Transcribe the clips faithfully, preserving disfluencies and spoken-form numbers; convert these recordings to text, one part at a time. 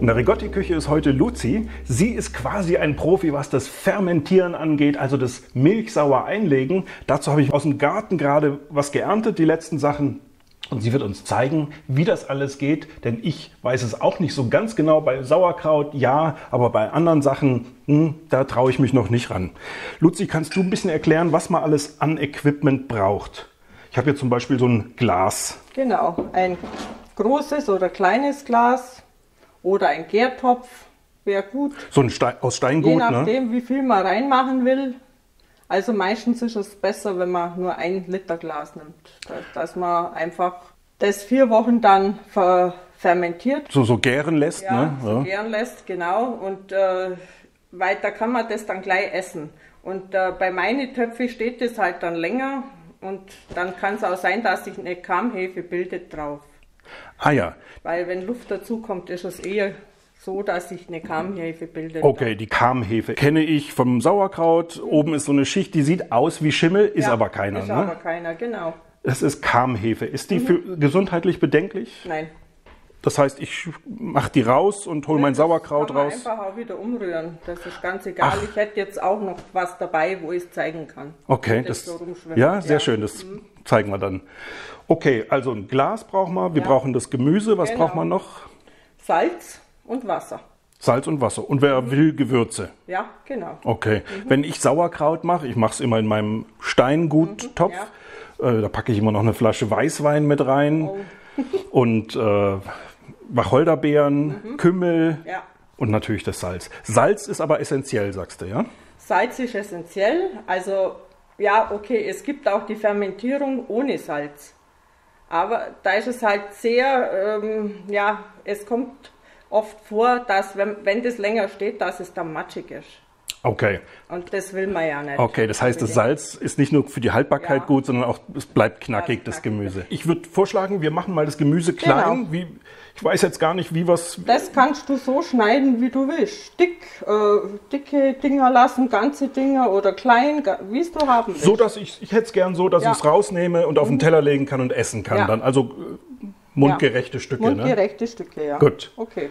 In der Rigotti-Küche ist heute Luci. Sie ist quasi ein Profi, was das Fermentieren angeht, also das milchsauer Einlegen. Dazu habe ich aus dem Garten gerade was geerntet, die letzten Sachen. Und sie wird uns zeigen, wie das alles geht, denn ich weiß es auch nicht so ganz genau. Bei Sauerkraut ja, aber bei anderen Sachen, mh, da traue ich mich noch nicht ran. Luci, kannst du ein bisschen erklären, was man alles an Equipment braucht? Ich habe hier zum Beispiel so ein Glas. Genau, ein großes oder kleines Glas oder ein Gärtopf wäre gut. So ein Stein, aus Steingut, ne? Je nachdem, ne? Wie viel man reinmachen will. Also meistens ist es besser, wenn man nur ein Liter Glas nimmt, dass man einfach das vier Wochen dann ver fermentiert. So, so gären lässt, ja, ne? So ja. Gären lässt, genau. Und äh, weiter kann man das dann gleich essen. Und äh, bei meinen Töpfen steht das halt dann länger und dann kann es auch sein, dass sich eine Kahmhefe bildet drauf. Ah ja. Weil wenn Luft dazukommt, ist es eher so, dass sich eine Kahmhefe bildet. Okay, die Kahmhefe kenne ich vom Sauerkraut. Oben ist so eine Schicht, die sieht aus wie Schimmel, ist ja, aber keiner. Ist ne? aber keiner, genau. Das ist Kahmhefe. Ist die mhm. für gesundheitlich bedenklich? Nein. Das heißt, ich mache die raus und hole mein Sauerkraut kann man raus? Einfach auch wieder umrühren. Das ist ganz egal. Ach. Ich hätte jetzt auch noch was dabei, wo ich es zeigen kann. Okay, das, das so ja, sehr ja. schön. Das mhm. zeigen wir dann. Okay, also ein Glas brauchen wir. Wir ja. brauchen das Gemüse. Was genau. braucht man noch? Salz. Und Wasser. Salz und Wasser. Und wer will, Gewürze? Ja, genau. Okay. Mhm. Wenn ich Sauerkraut mache, ich mache es immer in meinem Steinguttopf. Mhm, ja. äh, da packe ich immer noch eine Flasche Weißwein mit rein. Oh. Und äh, Wacholderbeeren, mhm. Kümmel ja. und natürlich das Salz. Salz ist aber essentiell, sagst du, ja? Salz ist essentiell. Also, ja, okay, es gibt auch die Fermentierung ohne Salz. Aber da ist es halt sehr, ähm, ja, es kommt oft vor, dass wenn, wenn das länger steht, dass es dann matschig ist. Okay. Und das will man ja nicht. Okay, das heißt, das Salz ist nicht nur für die Haltbarkeit ja. gut, sondern auch, es bleibt knackig, das Gemüse. Ich würde vorschlagen, wir machen mal das Gemüse klein. Genau. Wie, ich weiß jetzt gar nicht, wie was... Das kannst du so schneiden, wie du willst. Dick, äh, dicke Dinger lassen, ganze Dinger oder klein, wie es du haben willst. So, dass ich, ich hätte es gern so, dass ja. ich es rausnehme und auf den Teller legen kann und essen kann. Ja. Dann. Also... Mundgerechte ja. Stücke, Mundgerechte ne? Stücke, ja. Gut. Okay.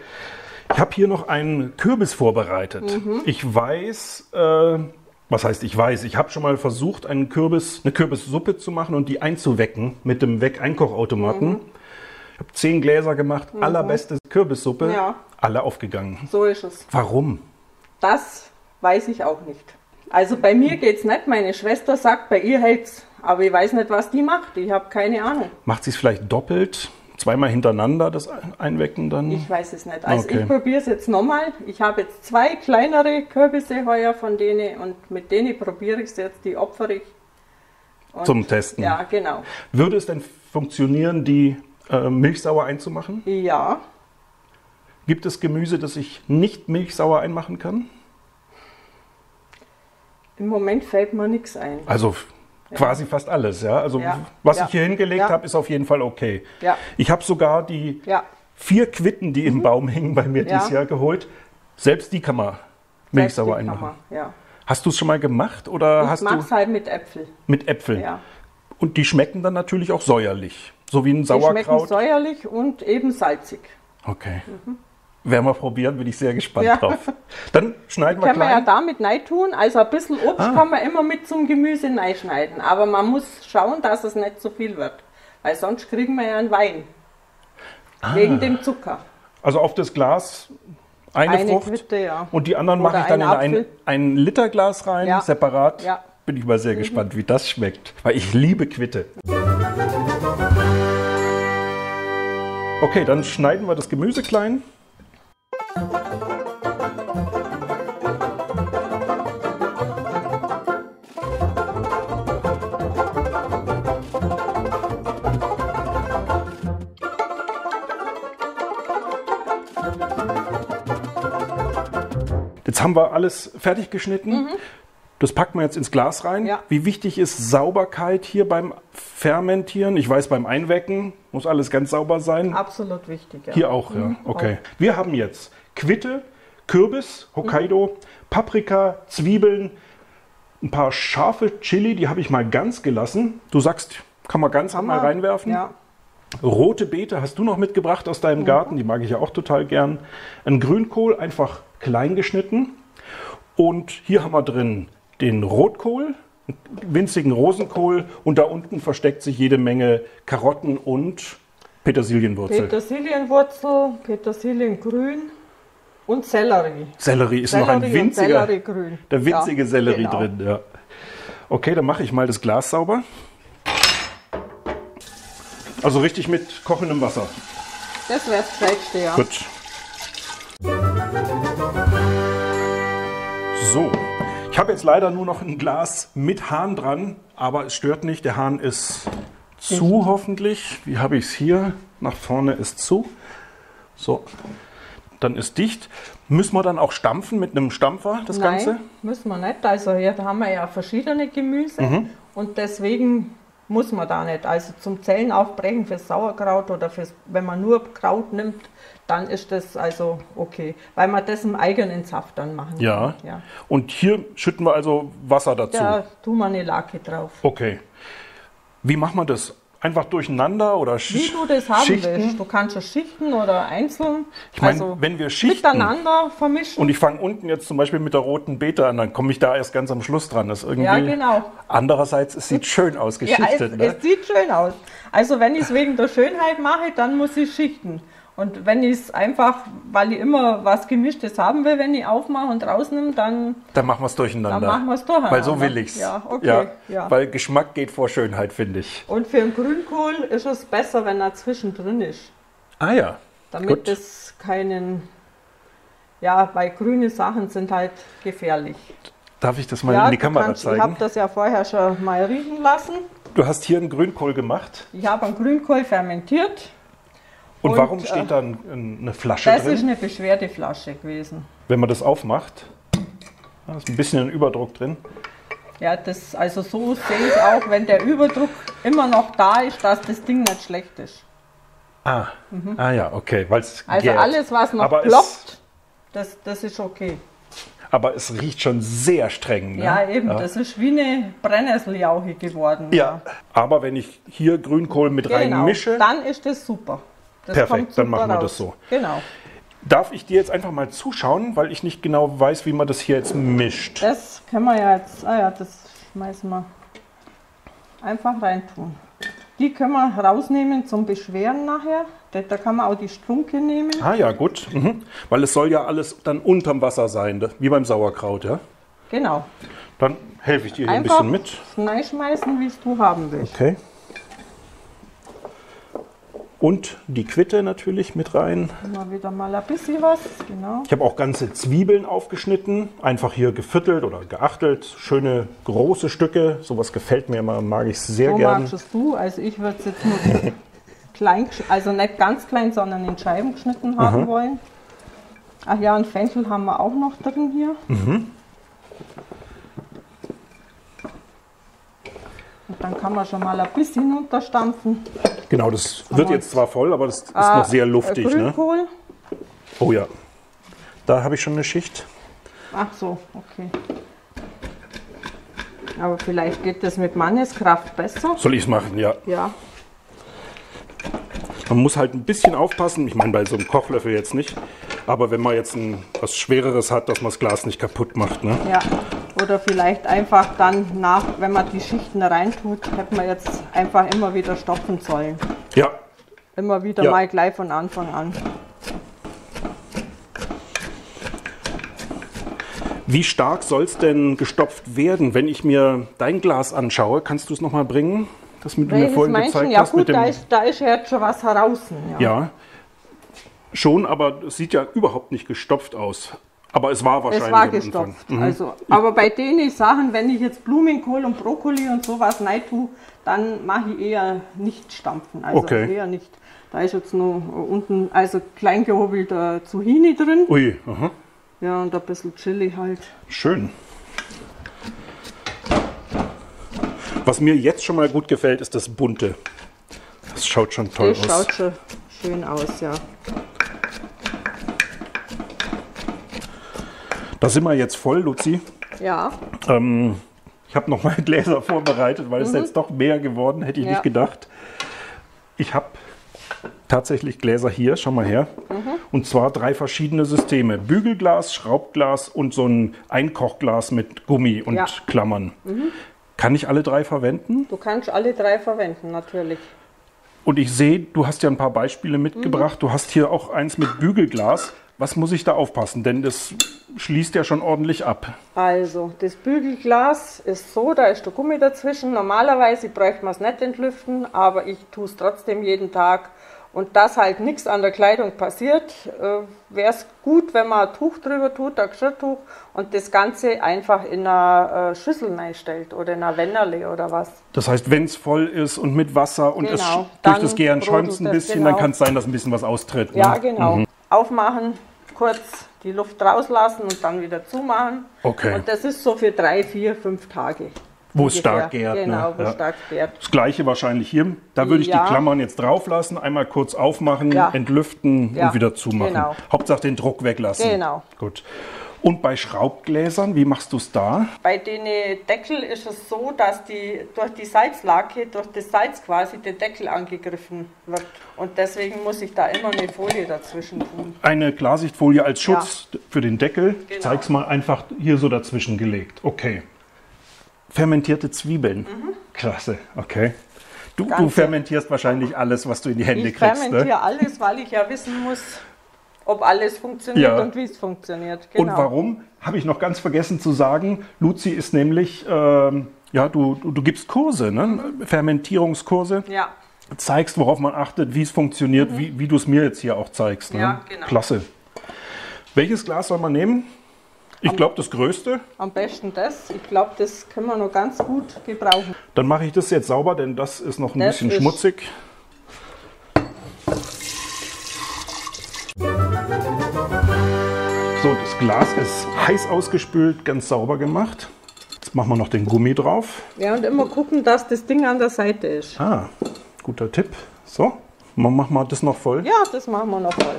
Ich habe hier noch einen Kürbis vorbereitet. Mhm. Ich weiß, äh, was heißt ich weiß, ich habe schon mal versucht, einen Kürbis, eine Kürbissuppe zu machen und die einzuwecken mit dem Weckeinkochautomaten. Mhm. Ich habe zehn Gläser gemacht, mhm. allerbeste Kürbissuppe, ja. alle aufgegangen. So ist es. Warum? Das weiß ich auch nicht. Also bei mir geht es nicht, meine Schwester sagt, bei ihr hält es. Aber ich weiß nicht, was die macht, ich habe keine Ahnung. Macht sie es vielleicht doppelt? Zweimal hintereinander das Einwecken dann? Ich weiß es nicht. Also okay. ich probiere es jetzt nochmal. Ich habe jetzt zwei kleinere Kürbisse heuer von denen und mit denen probiere ich es jetzt, die opfere ich. Und zum Testen? Ja, genau. Würde es denn funktionieren, die äh, milchsauer einzumachen? Ja. Gibt es Gemüse, das ich nicht milchsauer einmachen kann? Im Moment fällt mir nichts ein. Also... Quasi ja. fast alles, ja. Also ja. was ja. ich hier hingelegt ja. habe, ist auf jeden Fall okay. Ja. Ich habe sogar die ja. vier Quitten, die mhm. im Baum hingen, bei mir ja. dieses Jahr geholt. Selbst die kann man milchsauer einmachen. Ja. Hast du es schon mal gemacht? Oder ich mache es halt mit Äpfeln. Mit Äpfeln. Ja. Und die schmecken dann natürlich auch säuerlich, so wie ein Sauerkraut. Die schmecken säuerlich und eben salzig. Okay. Mhm. Werden wir probieren, bin ich sehr gespannt ja. drauf. Dann schneiden wir klein. Kann man ja damit rein tun. Also ein bisschen Obst ah. kann man immer mit zum Gemüse reinschneiden. Aber man muss schauen, dass es nicht zu viel wird. Weil sonst kriegen wir ja einen Wein. Ah. Wegen dem Zucker. Also auf das Glas eine, eine Frucht Quitte, ja. und die anderen mache ich dann in ein, ein Liter Glas rein, ja. separat. Ja. Bin ich mal sehr mhm. gespannt, wie das schmeckt. Weil ich liebe Quitte. Okay, dann schneiden wir das Gemüse klein. Jetzt haben wir alles fertig geschnitten. Mhm. Das packt man jetzt ins Glas rein. Ja. Wie wichtig ist Sauberkeit hier beim Fermentieren? Ich weiß, beim Einwecken muss alles ganz sauber sein. Absolut wichtig. Ja. Hier auch, mhm. ja. Okay. Auch. Wir haben jetzt Quitte, Kürbis, Hokkaido, mhm. Paprika, Zwiebeln, ein paar scharfe Chili, die habe ich mal ganz gelassen. Du sagst, kann man ganz kann mal man, reinwerfen? Ja. Rote Beete hast du noch mitgebracht aus deinem Garten, die mag ich ja auch total gern. Ein Grünkohl, einfach klein geschnitten. Und hier haben wir drin den Rotkohl, einen winzigen Rosenkohl. Und da unten versteckt sich jede Menge Karotten und Petersilienwurzel. Petersilienwurzel, Petersiliengrün und Sellerie. Sellerie ist Sellerie noch ein winziger, der winzige ja, Sellerie genau. drin. Ja. Okay, dann mache ich mal das Glas sauber. Also richtig mit kochendem Wasser. Das wäre das Schlechtste, ja. Gut. So, ich habe jetzt leider nur noch ein Glas mit Hahn dran, aber es stört nicht. Der Hahn ist zu, hoffentlich. Wie habe ich es hier? Nach vorne ist zu. So, dann ist dicht. Müssen wir dann auch stampfen mit einem Stampfer, das Nein, Ganze? Nein, müssen wir nicht. Also hier da haben wir ja verschiedene Gemüse mhm. und deswegen... muss man da nicht. Also zum Zellen aufbrechen fürs Sauerkraut oder fürs, wenn man nur Kraut nimmt, dann ist das also okay. Weil man das im eigenen Saft dann machen kann. Ja. ja. Und hier schütten wir also Wasser dazu? Ja, tun wir eine Lake drauf. Okay. Wie macht man das? Einfach durcheinander oder Schichten? Wie du das haben Schichten? willst. Du kannst es schichten oder einzeln. Ich meine, also wenn wir schichten miteinander vermischen. Und ich fange unten jetzt zum Beispiel mit der roten Beete an, dann komme ich da erst ganz am Schluss dran. Das irgendwie ja, genau. Andererseits, es sieht schön aus, geschichtet. Ja, es, ne? es sieht schön aus. Also wenn ich es wegen der Schönheit mache, dann muss ich schichten. Und wenn ich es einfach, weil ich immer was Gemischtes haben will, wenn ich aufmache und rausnehme, dann... Dann machen wir es durcheinander. Dann machen wir es durcheinander. Weil so will ich es. Ja, okay. Ja, ja. Weil Geschmack geht vor Schönheit, finde ich. Und für den Grünkohl ist es besser, wenn er zwischendrin ist. Ah ja, Damit Gut. es keinen... Ja, weil grüne Sachen sind halt gefährlich. Darf ich das mal ja, in die Kamera kannst, zeigen? Ich habe das ja vorher schon mal riechen lassen. Du hast hier einen Grünkohl gemacht? Ich habe einen Grünkohl fermentiert. Und, und warum steht äh, da eine Flasche das drin? Das ist eine Beschwerdeflasche gewesen. Wenn man das aufmacht, da ist ein bisschen ein Überdruck drin. Ja, das, also so sehe ich auch, wenn der Überdruck immer noch da ist, dass das Ding nicht schlecht ist. Ah, mhm. ah ja, okay. Weil's also gärt. alles, was noch Aber ploppt, das, das ist okay. Aber es riecht schon sehr streng. Ne? Ja, eben. Ja. Das ist wie eine Brennnesseljauche geworden. Ja. ja, aber wenn ich hier Grünkohl mit genau. reinmische... Dann ist das super. Das Perfekt, dann machen wir raus. das so. Genau. Darf ich dir jetzt einfach mal zuschauen, weil ich nicht genau weiß, wie man das hier jetzt mischt? Das können wir ja jetzt, ah ja, das schmeißen wir einfach rein tun. Die können wir rausnehmen zum Beschweren nachher. Da kann man auch die Strunke nehmen. Ah ja, gut. Mhm. Weil es soll ja alles dann unterm Wasser sein, wie beim Sauerkraut, ja? Genau. Dann helfe ich dir hier einfach ein bisschen mit. Reinschmeißen, wie es du haben willst. Okay. Und die Quitte natürlich mit rein. Immer wieder mal ein bisschen was, genau. Ich habe auch ganze Zwiebeln aufgeschnitten, einfach hier geviertelt oder geachtelt. Schöne große Stücke, sowas gefällt mir immer, mag ich sehr so gerne. So magst du, also ich würde es jetzt nur klein, also nicht ganz klein, sondern in Scheiben geschnitten haben mhm. wollen. Ach ja, und Fenchel haben wir auch noch drin hier. Mhm. Und dann kann man schon mal ein bisschen hinunterstampfen. Genau, das wird jetzt zwar voll, aber das ist ah, noch sehr luftig. Grünkohl. Ne? Oh ja, da habe ich schon eine Schicht. Ach so, okay. Aber vielleicht geht das mit Manneskraft besser. Soll ich es machen, ja. Ja. Man muss halt ein bisschen aufpassen, ich meine bei so einem Kochlöffel jetzt nicht, aber wenn man jetzt ein, was Schwereres hat, dass man das Glas nicht kaputt macht. Ne? Ja. Oder vielleicht einfach dann nach, wenn man die Schichten reintut, hätte man jetzt einfach immer wieder stopfen sollen. Ja. Immer wieder ja. mal gleich von Anfang an. Wie stark soll es denn gestopft werden? Wenn ich mir dein Glas anschaue, kannst du es nochmal bringen? Das mit mir vorhin gezeigt hast. Ja gut, mit dem da, ist, da ist ja jetzt schon was heraus. Ja. ja, schon, aber es sieht ja überhaupt nicht gestopft aus. Aber es war wahrscheinlich. Es war gestopft. Mhm. Also, aber bei denen Sachen, wenn ich jetzt Blumenkohl und Brokkoli und sowas rein tue, dann mache ich eher nicht stampfen. Also okay. eher nicht. Da ist jetzt nur unten, also klein gehobelter Zucchini drin. Ui, aha. Ja, und ein bisschen Chili halt. Schön. Was mir jetzt schon mal gut gefällt, ist das Bunte. Das schaut schon toll das aus. Das schaut schon schön aus, ja. Da sind wir jetzt voll, Luci. Ja. Ähm, ich habe noch mal Gläser vorbereitet, weil mhm. es jetzt doch mehr geworden, hätte ich ja. nicht gedacht. Ich habe tatsächlich Gläser hier, schau mal her. Mhm. Und zwar drei verschiedene Systeme. Bügelglas, Schraubglas und so ein Einkochglas mit Gummi und ja. Klammern. Mhm. Kann ich alle drei verwenden? Du kannst alle drei verwenden, natürlich. Und ich sehe, du hast ja ein paar Beispiele mitgebracht. Mhm. Du hast hier auch eins mit Bügelglas. Was muss ich da aufpassen? Denn das schließt ja schon ordentlich ab. Also, das Bügelglas ist so, da ist der Gummi dazwischen. Normalerweise bräuchte man es nicht entlüften, aber ich tue es trotzdem jeden Tag. Und dass halt nichts an der Kleidung passiert, äh, wäre es gut, wenn man ein Tuch drüber tut, ein Geschirrtuch, und das Ganze einfach in einer äh, Schüssel reinstellt oder in einer Wenderle oder was. Das heißt, wenn es voll ist und mit Wasser und genau, es durch das Gären schäumt es ein bisschen, genau. Dann kann es sein, dass ein bisschen was austritt. Ne? Ja, genau. Mhm. Aufmachen, kurz die Luft rauslassen und dann wieder zumachen. Okay. Und das ist so für drei, vier, fünf Tage. Wo es stark gärt. Genau, ne? wo ja. stark gärt. Das gleiche wahrscheinlich hier. Da würde ich ja. die Klammern jetzt drauf lassen, einmal kurz aufmachen, ja. entlüften ja. und wieder zumachen. Genau. Hauptsache den Druck weglassen. Genau. Gut. Und bei Schraubgläsern, wie machst du es da? Bei den Deckel ist es so, dass die durch die Salzlake, durch das Salz quasi, der Deckel angegriffen wird. Und deswegen muss ich da immer eine Folie dazwischen tun. Eine Klarsichtfolie als Schutz ja. für den Deckel. Genau. Ich zeig's mal einfach hier so dazwischen gelegt. Okay. Fermentierte Zwiebeln. Mhm. Klasse, okay. Du, du fermentierst wahrscheinlich alles, was du in die Hände ich kriegst. Ich fermentiere ne? alles, weil ich ja wissen muss, ob alles funktioniert ja. und wie es funktioniert. Genau. Und warum, habe ich noch ganz vergessen zu sagen, Luci ist nämlich, ähm, ja, du, du, du gibst Kurse, ne? Fermentierungskurse. Ja. Zeigst, worauf man achtet, wie es funktioniert, mhm. wie, wie du es mir jetzt hier auch zeigst. Ne? Ja, genau. Klasse. Welches Glas soll man nehmen? Ich glaube, das Größte. Am besten das. Ich glaube, das können wir noch ganz gut gebrauchen. Dann mache ich das jetzt sauber, denn das ist noch ein das bisschen schmutzig. So, das Glas ist heiß ausgespült, ganz sauber gemacht. Jetzt machen wir noch den Gummi drauf. Ja, und immer gucken, dass das Ding an der Seite ist. Ah, guter Tipp. So, machen wir das noch voll? Ja, das machen wir noch voll.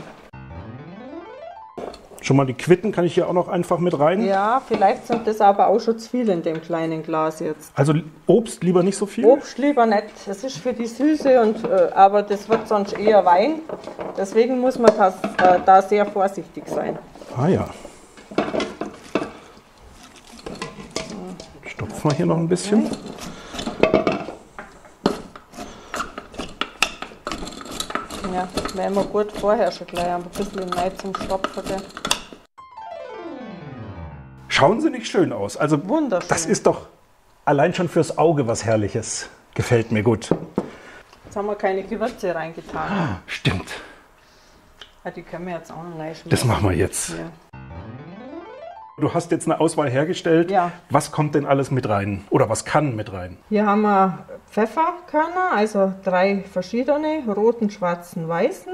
Schon mal die Quitten kann ich hier auch noch einfach mit rein. Ja, vielleicht sind das aber auch schon zu viel in dem kleinen Glas jetzt. Also Obst lieber nicht so viel? Obst lieber nicht. Das ist für die Süße, und, äh, aber das wird sonst eher Wein. Deswegen muss man das, äh, da sehr vorsichtig sein. Ah ja. Stopfen wir hier noch ein bisschen. Ja, wäre immer gut vorher schon gleich ein bisschen Neid zum Stopfen. Schauen sie nicht schön aus. Also wunderschön. Das ist doch allein schon fürs Auge was Herrliches. Gefällt mir gut. Jetzt haben wir keine Gewürze reingetan. Ah, stimmt. Ja, die können wir jetzt auch noch reinschmecken. Das machen wir jetzt. Ja. Du hast jetzt eine Auswahl hergestellt. Ja. Was kommt denn alles mit rein? Oder was kann mit rein? Hier haben wir Pfefferkörner, also drei verschiedene, roten, schwarzen, weißen,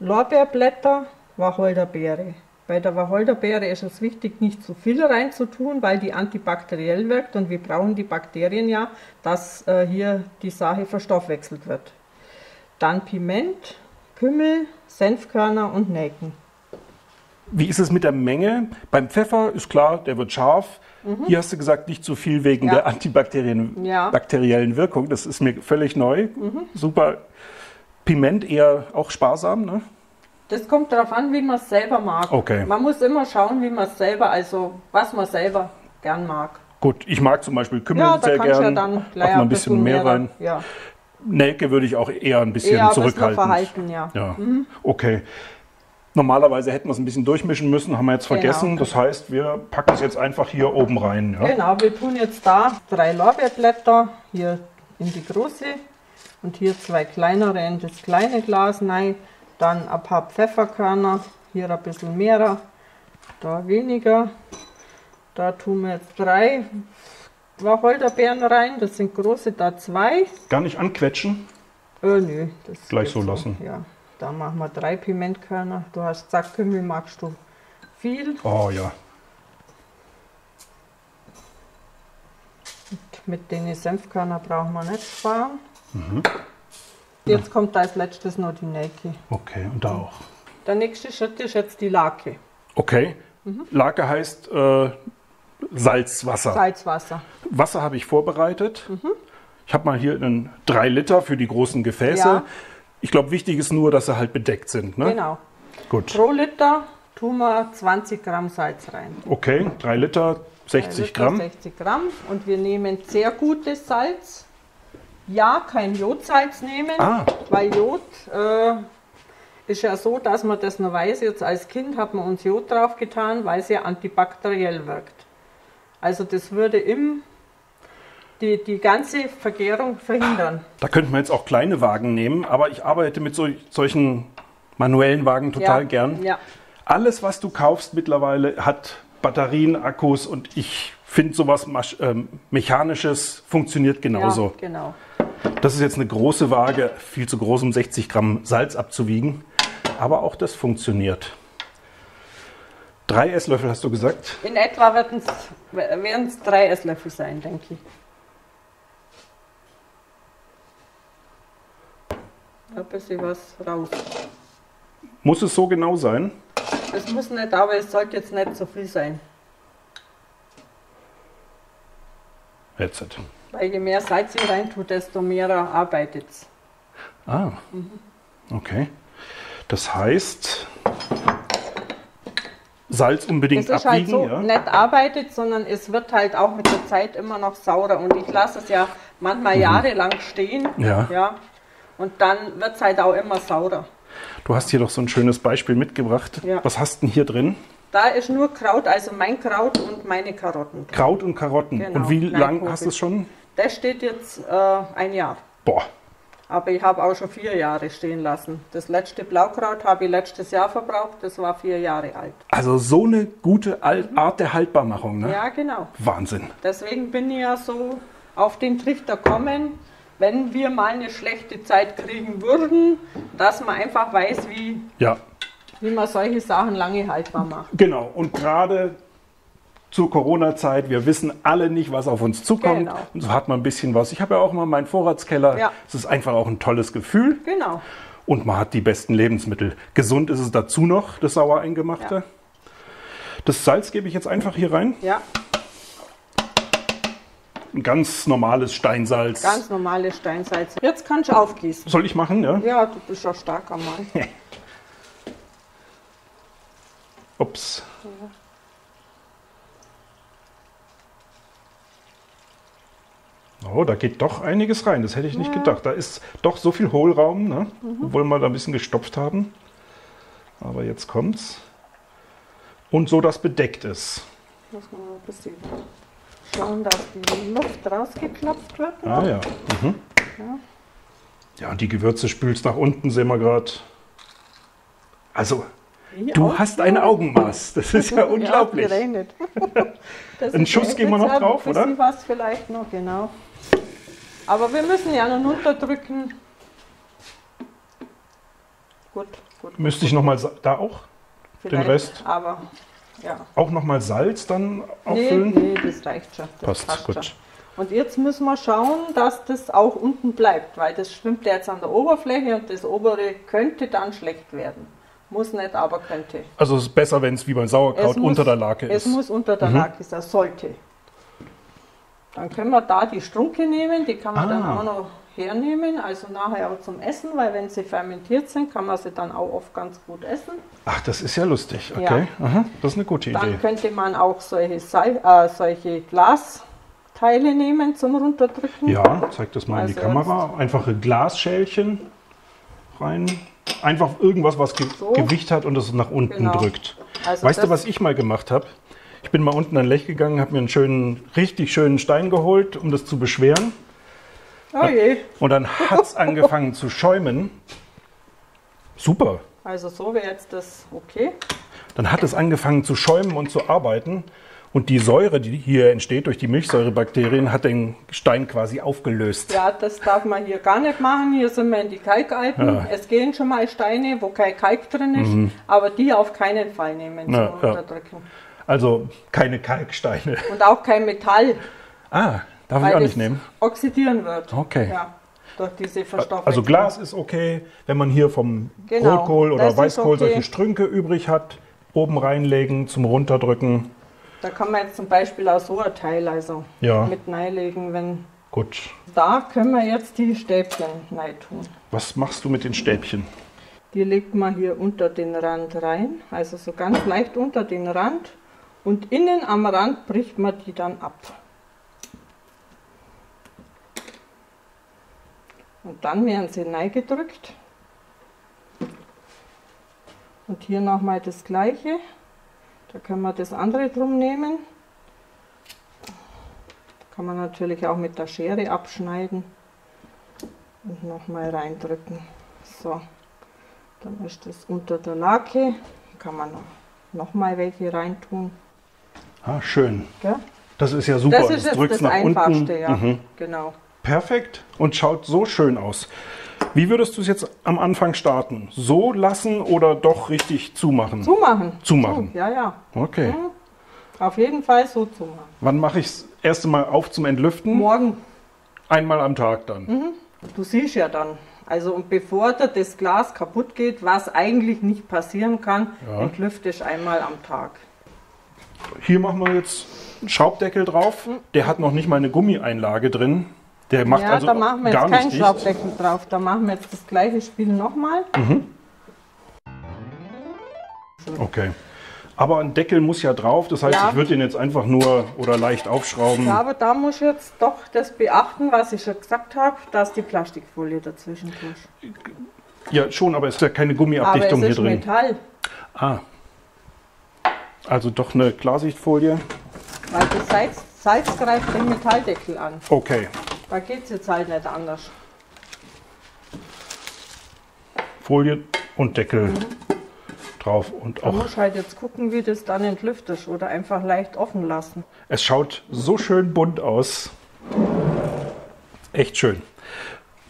Lorbeerblätter, Wacholderbeere. Bei der Wacholderbeere ist es wichtig, nicht zu viel reinzutun, weil die antibakteriell wirkt, und wir brauchen die Bakterien ja, dass äh, hier die Sache verstoffwechselt wird. Dann Piment, Kümmel, Senfkörner und Nelken. Wie ist es mit der Menge? Beim Pfeffer ist klar, der wird scharf. Mhm. Hier hast du gesagt, nicht zu viel wegen ja. der antibakteriellen ja. bakteriellen Wirkung. Das ist mir völlig neu. Mhm. Super. Piment eher auch sparsam, ne? Das kommt darauf an, wie man es selber mag. Okay. Man muss immer schauen, wie man es selber, also was man selber gern mag. Gut, ich mag zum Beispiel Kümmel ja, sehr gern. Ja, da ein bisschen mehr rein. Ja. Nelke würde ich auch eher ein bisschen eher zurückhalten. Verhalten, ja. ja. Mhm. Okay. Normalerweise hätten wir es ein bisschen durchmischen müssen, haben wir jetzt vergessen. Genau. Das heißt, wir packen es jetzt einfach hier oben rein. Ja? Genau, wir tun jetzt da drei Lorbeerblätter hier in die große und hier zwei kleinere in das kleine Glas rein. Dann ein paar Pfefferkörner, hier ein bisschen mehr, da weniger. Da tun wir jetzt drei Wacholderbeeren rein, das sind große, da zwei. Gar nicht anquetschen? Äh, nö. Das gleich so lassen. Nicht, ja. Dann machen wir drei Pimentkörner. Du hast gesagt, Kümmel magst du viel. Oh ja. Und mit den Senfkörner brauchen wir nicht sparen. Mhm. Jetzt kommt als letztes noch die Nelke. Okay, und da auch. Der nächste Schritt ist jetzt die Lake. Okay, mhm. Lake heißt äh, Salzwasser. Salzwasser. Wasser habe ich vorbereitet. Mhm. Ich habe mal hier einen drei Liter für die großen Gefäße. Ja. Ich glaube, wichtig ist nur, dass sie halt bedeckt sind. Ne? Genau. Gut. Pro Liter tun wir zwanzig Gramm Salz rein. Okay, drei Liter, sechzig Gramm. sechzig Gramm. Und wir nehmen sehr gutes Salz. Ja, kein Jodsalz nehmen, ah. weil Jod äh, ist ja so, dass man das noch weiß. Jetzt als Kind hat man uns Jod drauf getan, weil es ja antibakteriell wirkt. Also das würde im Die, die ganze Vergärung verhindern. Da könnte man jetzt auch kleine Wagen nehmen, aber ich arbeite mit so, solchen manuellen Wagen total ja, gern. Ja. Alles, was du kaufst mittlerweile, hat Batterien, Akkus und ich finde sowas ähm, Mechanisches funktioniert genauso. Ja, genau. Das ist jetzt eine große Waage, viel zu groß, um sechzig Gramm Salz abzuwiegen, aber auch das funktioniert. Drei Esslöffel hast du gesagt? In etwa werden es drei Esslöffel sein, denke ich. Ein bisschen was raus. Muss es so genau sein? Es muss nicht, aber es sollte jetzt nicht so viel sein. Jetzt. Weil je mehr Salz ihr rein tut, desto mehr arbeitet es. Ah, mhm. Okay. Das heißt, Salz unbedingt abwiegen. Es ist halt so, ja? Nicht arbeitet, sondern es wird halt auch mit der Zeit immer noch saurer. Und ich lasse es ja manchmal mhm. jahrelang stehen. Ja. Ja. Und dann wird es halt auch immer saurer. Du hast hier doch so ein schönes Beispiel mitgebracht. Ja. Was hast du denn hier drin? Da ist nur Kraut, also mein Kraut und meine Karotten. Drin. Kraut und Karotten. Genau. Und wie lange hast du es schon? Das steht jetzt äh, ein Jahr. Boah. Aber ich habe auch schon vier Jahre stehen lassen. Das letzte Blaukraut habe ich letztes Jahr verbraucht. Das war vier Jahre alt. Also so eine gute Art der Haltbarmachung, ne? Ja, genau. Wahnsinn. Deswegen bin ich ja so auf den Trichter gekommen. Wenn wir mal eine schlechte Zeit kriegen würden, dass man einfach weiß, wie, ja. wie man solche Sachen lange haltbar macht. Genau, und gerade zur Corona-Zeit, wir wissen alle nicht, was auf uns zukommt. Genau. Und so hat man ein bisschen was. Ich habe ja auch mal meinen Vorratskeller. Ja. Es ist einfach auch ein tolles Gefühl. Genau. Und man hat die besten Lebensmittel. Gesund ist es dazu noch, das sauer eingemachte. Ja. Das Salz gebe ich jetzt einfach hier rein. Ja. Ein ganz normales Steinsalz. Ganz normales Steinsalz. Jetzt kannst du aufgießen. Soll ich machen, ja? Ja, du bist ja starker Mann. Ups. Ja. Oh, da geht doch einiges rein. Das hätte ich nicht ja. gedacht. Da ist doch so viel Hohlraum, ne? Mhm. Obwohl wir da ein bisschen gestopft haben. Aber jetzt kommt's. Und so, dass bedeckt ist. Muss man mal ein bisschen schauen, dass die Luft rausgeklappt wird. Ne? Ah ja. Mhm. Ja. Ja, und die Gewürze spülst nach unten, sehen wir gerade. Also, ich du auch. hast ein Augenmaß. Das ist ja unglaublich. Einen Schuss geben wir noch drauf, oder? Ein bisschen was vielleicht noch, genau. Aber wir müssen ja noch runterdrücken. Gut, gut. Müsste gut, ich nochmal da auch vielleicht, den Rest? Aber ja. Auch nochmal Salz dann auffüllen? Nee, nee, das reicht schon. Das passt, passt gut. Schon. Und jetzt müssen wir schauen, dass das auch unten bleibt, weil das schwimmt ja jetzt an der Oberfläche und das obere könnte dann schlecht werden. Muss nicht, aber könnte. Also es ist besser, wenn es wie beim Sauerkraut muss, unter der Lake ist. Es muss unter der mhm. Lake sein, sollte. Dann können wir da die Strunke nehmen, die kann man ah. dann auch noch hernehmen, also nachher auch zum Essen, weil wenn sie fermentiert sind, kann man sie dann auch oft ganz gut essen. Ach, das ist ja lustig, okay, ja. Aha, das ist eine gute Idee. Dann könnte man auch solche, äh, solche Glasteile nehmen zum Runterdrücken. Ja, zeig das mal also in die Kamera, einfache Glasschälchen rein, einfach irgendwas, was Ge so. Gewicht hat und das nach unten genau. drückt. Also weißt du, was ich mal gemacht habe? Ich bin mal unten an Lech gegangen, habe mir einen schönen, richtig schönen Stein geholt, um das zu beschweren. Oh je. Und dann hat es angefangen zu schäumen. Super. Also so wäre jetzt das okay. Dann hat es angefangen zu schäumen und zu arbeiten. Und die Säure, die hier entsteht durch die Milchsäurebakterien, hat den Stein quasi aufgelöst. Ja, das darf man hier gar nicht machen. Hier sind wir in die Kalkalpen. Ja. Es gehen schon mal Steine, wo kein Kalk drin ist. Mhm. Aber die auf keinen Fall nehmen zum Runterdrücken. Also keine Kalksteine. Und auch kein Metall. Ah, darf Weil ich auch nicht nehmen? Oxidieren wird. Okay. Ja, durch diese Verstoffung. Also Glas ist okay, wenn man hier vom genau, Rotkohl oder Weißkohl okay. solche Strünke übrig hat, oben reinlegen zum Runterdrücken. Da kann man jetzt zum Beispiel auch so ein Teil also ja. mit reinlegen, wenn Gut. Da können wir jetzt die Stäbchen rein tun. Was machst du mit den Stäbchen? Die legt man hier unter den Rand rein, also so ganz leicht unter den Rand. Und innen am Rand bricht man die dann ab. Und dann werden sie reingedrückt. Und hier nochmal das gleiche. Da können wir das andere drum nehmen. Kann man natürlich auch mit der Schere abschneiden und nochmal reindrücken. So, dann ist das unter der Lake. Kann man nochmal welche reintun. Ah, schön. Ja? Das ist ja super. Das ist jetzt das Einfachste, ja. Mhm. Genau. Perfekt und schaut so schön aus. Wie würdest du es jetzt am Anfang starten? So lassen oder doch richtig zumachen? Zumachen. Zumachen. Zu, ja, ja. Okay. Mhm. Auf jeden Fall so zu machen. Wann mache ich das erste Mal auf zum Entlüften? Morgen. Einmal am Tag dann? Mhm. Du siehst ja dann. Also und bevor das Glas kaputt geht, was eigentlich nicht passieren kann, ja, entlüftest du einmal am Tag. Hier machen wir jetzt einen Schraubdeckel drauf. Der hat noch nicht mal eine Gummieinlage drin. Der macht ja, also da machen wir jetzt keinen Schraubdeckel drauf. Da machen wir jetzt das gleiche Spiel nochmal. Mhm. Okay. Aber ein Deckel muss ja drauf, das heißt, ja, ich würde den jetzt einfach nur oder leicht aufschrauben. Ja, aber da muss ich jetzt doch das beachten, was ich schon gesagt habe, dass die Plastikfolie dazwischen ist. Ja, schon, aber es ist ja keine Gummiabdichtung hier drin. Aber es ist Metall. Ah, also doch eine Klarsichtfolie. Weil das Salz, Salz greift den Metalldeckel an. Okay. Da geht es jetzt halt nicht anders. Folie und Deckel. Mhm. Drauf und auch. Du musst halt jetzt gucken, wie das dann entlüftest oder einfach leicht offen lassen. Es schaut so schön bunt aus. Echt schön.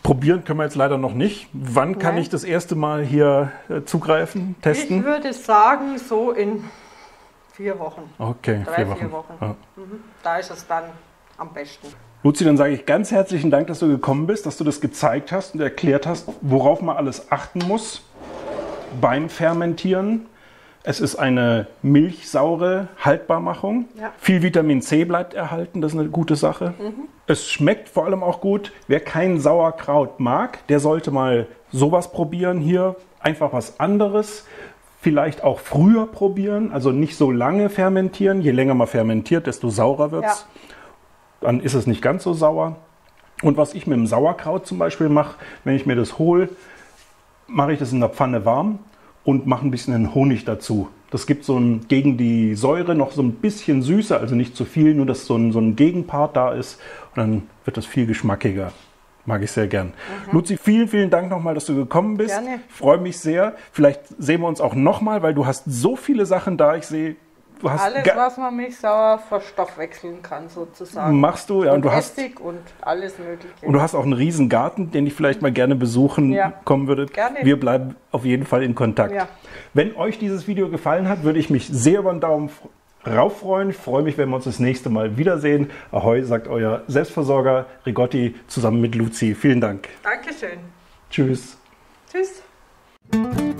Probieren können wir jetzt leider noch nicht. Wann Nein. kann ich das erste Mal hier zugreifen, testen? Ich würde sagen, so in vier Wochen. Okay, Drei, vier Wochen. Vier Wochen. Ja. Da ist es dann am besten. Luci, dann sage ich ganz herzlichen Dank, dass du gekommen bist, dass du das gezeigt hast und erklärt hast, worauf man alles achten muss beim Fermentieren. Es ist eine milchsaure Haltbarmachung. Ja. Viel Vitamin C bleibt erhalten, das ist eine gute Sache. Mhm. Es schmeckt vor allem auch gut. Wer kein Sauerkraut mag, der sollte mal sowas probieren hier. Einfach was anderes. Vielleicht auch früher probieren, also nicht so lange fermentieren. Je länger man fermentiert, desto saurer wird es. Ja. Dann ist es nicht ganz so sauer. Und was ich mit dem Sauerkraut zum Beispiel mache, wenn ich mir das hole, mache ich das in der Pfanne warm und mache ein bisschen Honig dazu. Das gibt so ein, gegen die Säure noch so ein bisschen Süße, also nicht zu viel, nur dass so ein, so ein Gegenpart da ist. Und dann wird das viel geschmackiger. Mag ich sehr gern. Mhm. Luci, vielen, vielen Dank nochmal, dass du gekommen bist. Gerne. Ich freue mich sehr. Vielleicht sehen wir uns auch nochmal, weil du hast so viele Sachen da. Ich sehe, du hast alles, was man milchsauer verstoffwechseln kann, sozusagen. Machst du, ja. Und, und du hast und alles Mögliche. Und du hast auch einen riesen Garten, den ich vielleicht mal gerne besuchen ja. kommen würde. Gerne. Wir bleiben auf jeden Fall in Kontakt. Ja. Wenn euch dieses Video gefallen hat, würde ich mich sehr über einen Daumen rauf freuen. Ich freue mich, wenn wir uns das nächste Mal wiedersehen. Ahoi, sagt euer Selbstversorger Rigotti zusammen mit Luci. Vielen Dank. Dankeschön. Tschüss. Tschüss.